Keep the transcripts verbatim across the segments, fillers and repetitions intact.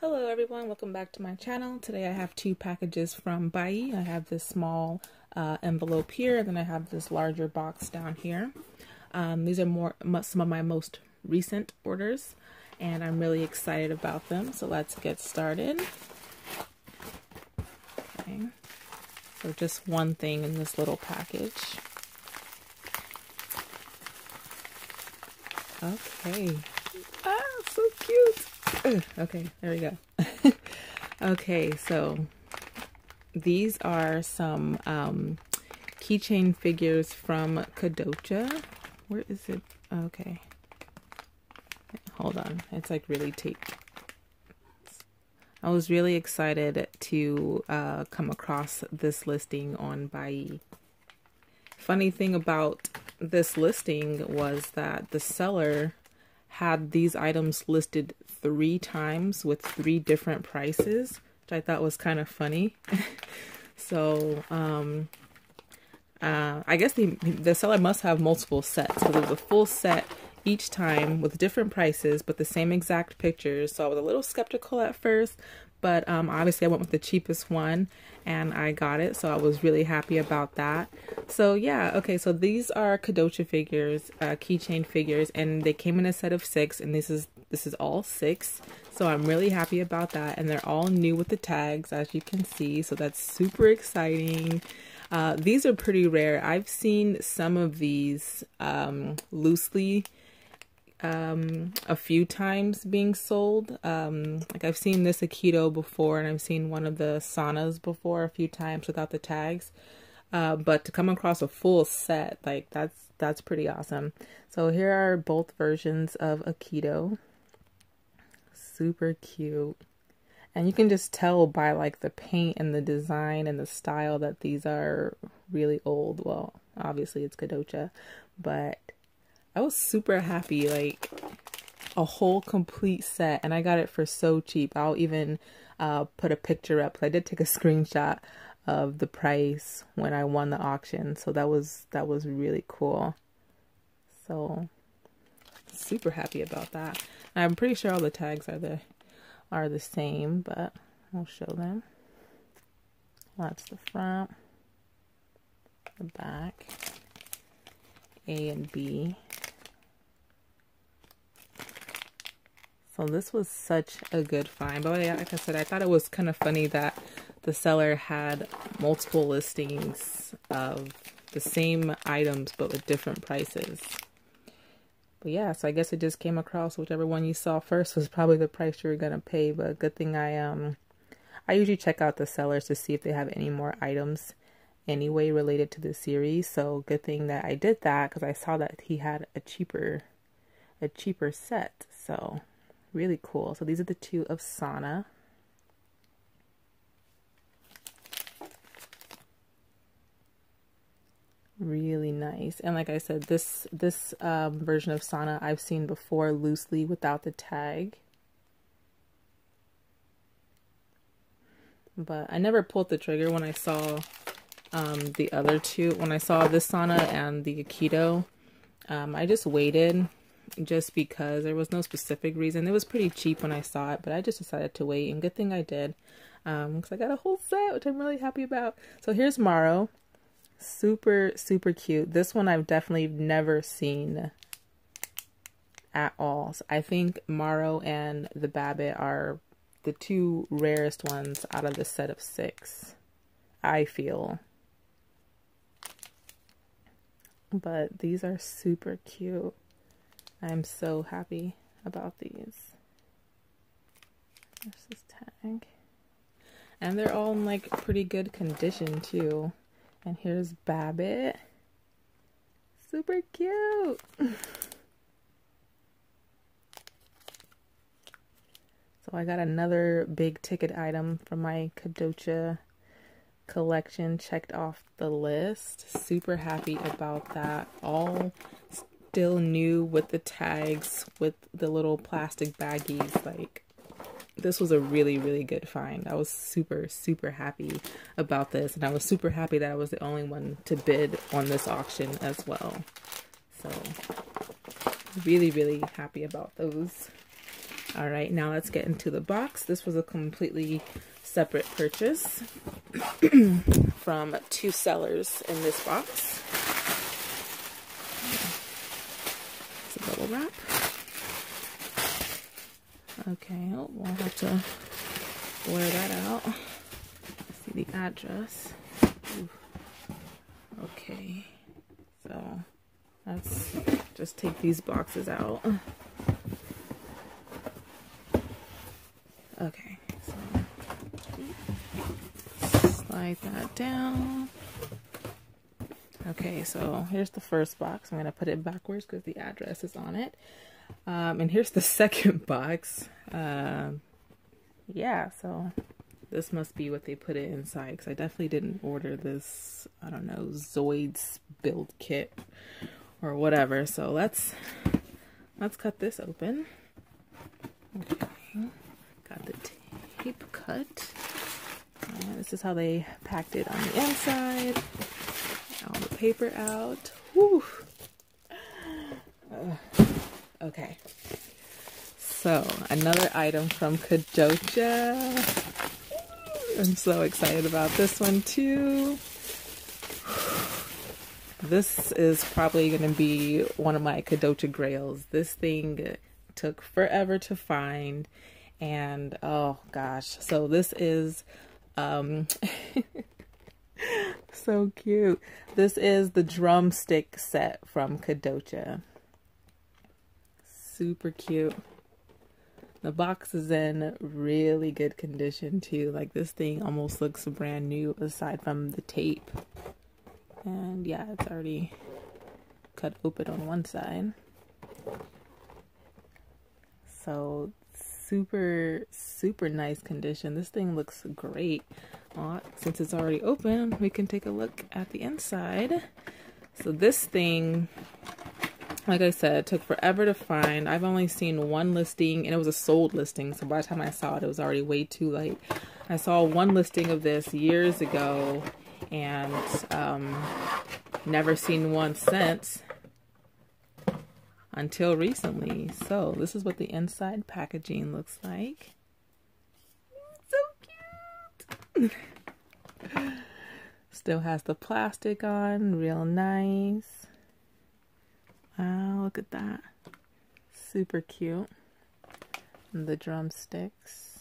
Hello everyone, welcome back to my channel. Today I have two packages from Buyee. I have this small uh, envelope here, and then I have this larger box down here. Um, these are more some of my most recent orders, and I'm really excited about them. So let's get started. Okay. So just one thing in this little package. Okay. Ah, so cute. Okay, there we go. Okay, so these are some um, keychain figures from Kodocha. Where is it? Okay. Hold on. It's like really taped. I was really excited to uh, come across this listing on Buyee. Funny thing about this listing was that the seller had these items listed three times with three different prices, which I thought was kind of funny. So um, uh, I guess the, the seller must have multiple sets, so there's a full set each time with different prices but the same exact pictures. So I was a little skeptical at first, but um, obviously I went with the cheapest one and I got it, so I was really happy about that. So yeah, okay, so these are Kodocha figures, uh, keychain figures, and they came in a set of six, and this is this is all six, so I'm really happy about that. And they're all new with the tags, as you can see, so that's super exciting. Uh, these are pretty rare. I've seen some of these um, loosely um a few times being sold. Um like I've seen this Akito before, and I've seen one of the Sanas before a few times without the tags, uh but to come across a full set like that's that's pretty awesome. So here are both versions of Akito, super cute, and you can just tell by like the paint and the design and the style that these are really old. Well, obviously it's Kodocha, but I was super happy, like a whole complete set, and I got it for so cheap. I'll even uh, put a picture up. I did take a screenshot of the price when I won the auction, so that was that was really cool. So super happy about that. I'm pretty sure all the tags are the are the same, but I'll show them. That's the front, the back, A and B. So this was such a good find. But like I said, I thought it was kind of funny that the seller had multiple listings of the same items but with different prices. But yeah, so I guess it just came across whichever one you saw first was probably the price you were gonna pay. But good thing I um I usually check out the sellers to see if they have any more items anyway related to the series. So good thing that I did that, because I saw that he had a cheaper a cheaper set. So really cool. So these are the two of Sana. Really nice. And like I said, this this um, version of Sana I've seen before loosely without the tag. But I never pulled the trigger when I saw um, the other two. When I saw this Sana and the Akito, um, I just waited, just because there was no specific reason. It was pretty cheap when I saw it, but I just decided to wait, and good thing I did, um because I got a whole set, which I'm really happy about. So here's Maro, super super cute. This one I've definitely never seen at all. So I think Maro and the Babbitt are the two rarest ones out of the set of six, I feel, but these are super cute. I'm so happy about these. There's this tag. And they're all in like pretty good condition too. And here's Babbitt. Super cute. So I got another big ticket item from my Kodocha collection checked off the list. Super happy about that. All still new with the tags, with the little plastic baggies. Like, this was a really really good find. I was super super happy about this, and I was super happy that I was the only one to bid on this auction as well. So really really happy about those. All right, now let's get into the box. This was a completely separate purchase from two sellers in this box. It's a bubble wrap. Okay, oh, we'll have to wear that out. Let's see the address. Ooh. Okay, so let's just take these boxes out. Okay, so slide that down. Okay, so here's the first box. I'm going to put it backwards because the address is on it. Um, and here's the second box. Uh, yeah, so this must be what they put it inside, because I definitely didn't order this, I don't know, Zoids build kit or whatever. So let's let's cut this open. Okay, got the tape cut. Uh, this is how they packed it on the inside. All the paper out. Whew. Uh, okay, so another item from Kodocha. I'm so excited about this one too. This is probably going to be one of my Kodocha grails. This thing took forever to find, and oh gosh. So this is um so cute. This is the drumstick set from Kodocha. Super cute. The box is in really good condition too. Like, this thing almost looks brand new aside from the tape. And yeah, it's already cut open on one side. So super, super nice condition. This thing looks great. Well, since it's already open, we can take a look at the inside. So this thing, like I said, it took forever to find. I've only seen one listing, and it was a sold listing, so by the time I saw it, it was already way too late. I saw one listing of this years ago, and um, never seen one since until recently. So this is what the inside packaging looks like. So cute! Still has the plastic on, real nice. Wow, look at that. Super cute. And the drumsticks.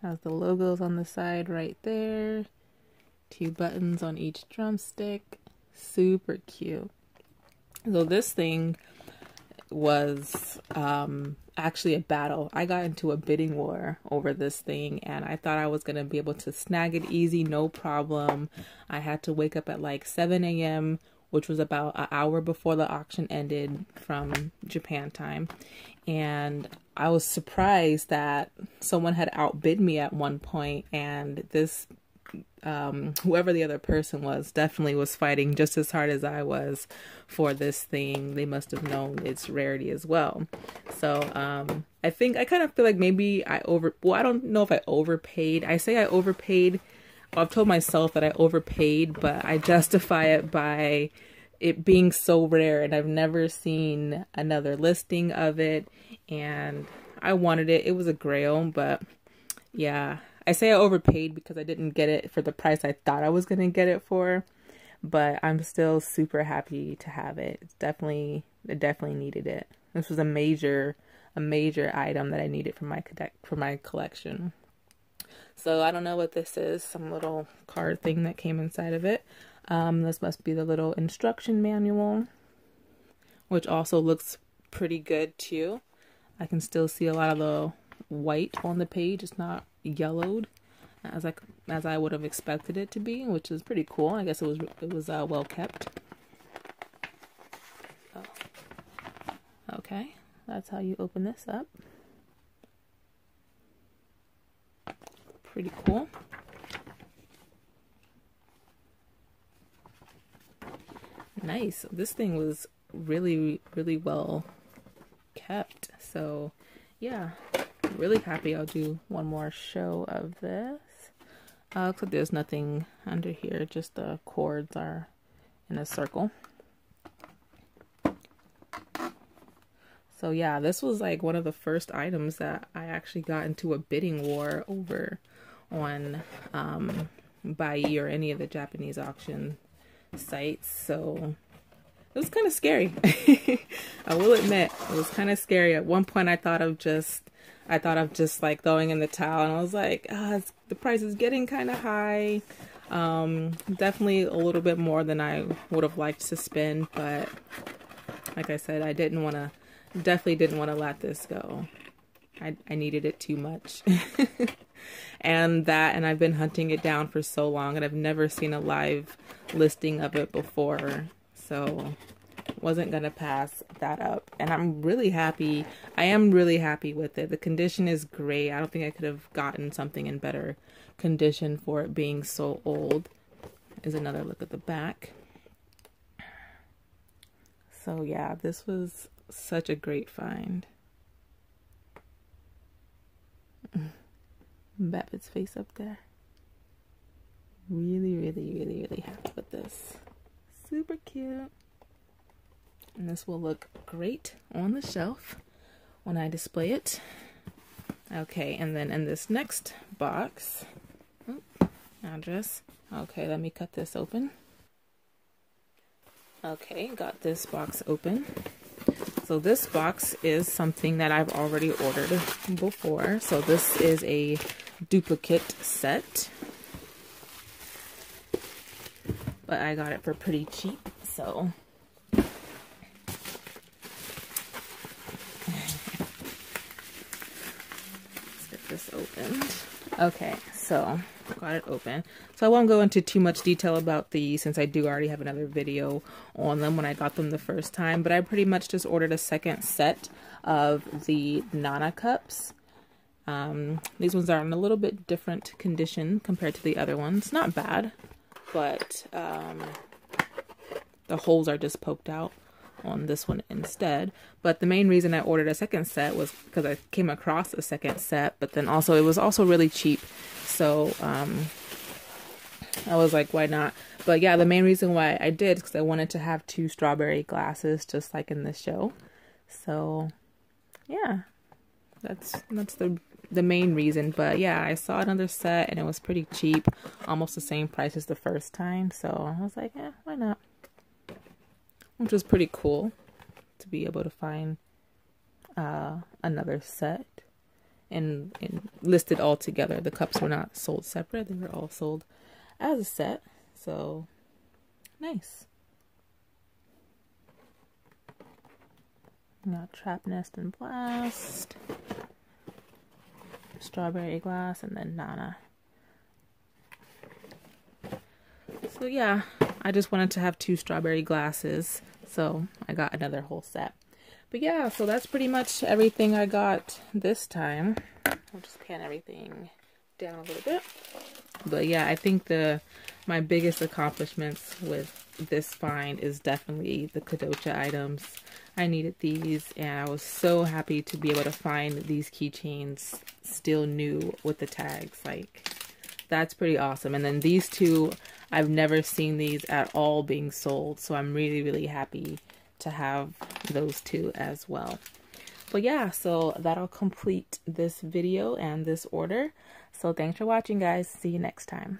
Has the logos on the side right there. Two buttons on each drumstick. Super cute. So this thing was um, actually a battle. I got into a bidding war over this thing, and I thought I was going to be able to snag it easy, no problem. I had to wake up at like seven A M which was about an hour before the auction ended from Japan time. And I was surprised that someone had outbid me at one point, and this, um, whoever the other person was, definitely was fighting just as hard as I was for this thing. They must have known its rarity as well. So um, I think, I kind of feel like maybe I over, well, I don't know if I overpaid. I say I overpaid. I've told myself that I overpaid, but I justify it by it being so rare, and I've never seen another listing of it, and I wanted it. It was a grail, but yeah, I say I overpaid because I didn't get it for the price I thought I was going to get it for, but I'm still super happy to have it. It's definitely, I definitely needed it. This was a major, a major item that I needed for my, for my collection. So I don't know what this is, some little card thing that came inside of it. Um, this must be the little instruction manual, which also looks pretty good too. I can still see a lot of the white on the page. It's not yellowed as I, as I would have expected it to be, which is pretty cool. I guess it was, it was uh, well kept. Oh. Okay, that's how you open this up. Pretty cool. Nice. This thing was really, really well kept. So yeah, really happy. I'll do one more show of this. Uh, looks like there's nothing under here. Just the cords are in a circle. So yeah, this was like one of the first items that I actually got into a bidding war over on um, Buyee or any of the Japanese auction sites. So it was kind of scary. I will admit, it was kind of scary. At one point I thought of just, I thought of just like throwing in the towel, and I was like, ah, it's, the price is getting kind of high. Um, definitely a little bit more than I would have liked to spend, but like I said, I didn't want to, definitely didn't want to let this go. I, I needed it too much. And that, and I've been hunting it down for so long, and I've never seen a live listing of it before. So wasn't going to pass that up. And I'm really happy. I am really happy with it. The condition is great. I don't think I could have gotten something in better condition for it being so old. Is another look at the back. So yeah, this was such a great find. Babbitt's face up there. Really, really, really, really happy with this. Super cute. And this will look great on the shelf when I display it. Okay, and then in this next box, oh, address. Okay, let me cut this open. Okay, got this box open. So this box is something that I've already ordered before. So this is a duplicate set, but I got it for pretty cheap, so. This opened. Okay, so got it open. So I won't go into too much detail about these, since I do already have another video on them when I got them the first time, but I pretty much just ordered a second set of the NANA cups. Um, these ones are in a little bit different condition compared to the other ones. Not bad, but um, the holes are just poked out on this one instead. But the main reason I ordered a second set was because I came across a second set, but then also it was also really cheap, so um I was like, why not? But yeah, the main reason why I did, because I wanted to have two strawberry glasses just like in the show. So yeah, that's that's the the main reason. But yeah, I saw another set and it was pretty cheap, almost the same price as the first time, so I was like, yeah, why not? Which was pretty cool to be able to find uh, another set and, and listed all together. The cups were not sold separate. They were all sold as a set. So nice. Now Trap Nest and Blast, Strawberry Glass, and then Nana. So yeah, I just wanted to have two strawberry glasses, so I got another whole set. But yeah, so that's pretty much everything I got this time. I'll just pan everything down a little bit. But yeah, I think the my biggest accomplishments with this find is definitely the Kodocha items. I needed these, and I was so happy to be able to find these keychains still new with the tags. Like, that's pretty awesome. And then these two, I've never seen these at all being sold, so I'm really, really happy to have those two as well. But yeah, so that'll complete this video and this order. So thanks for watching, guys. See you next time.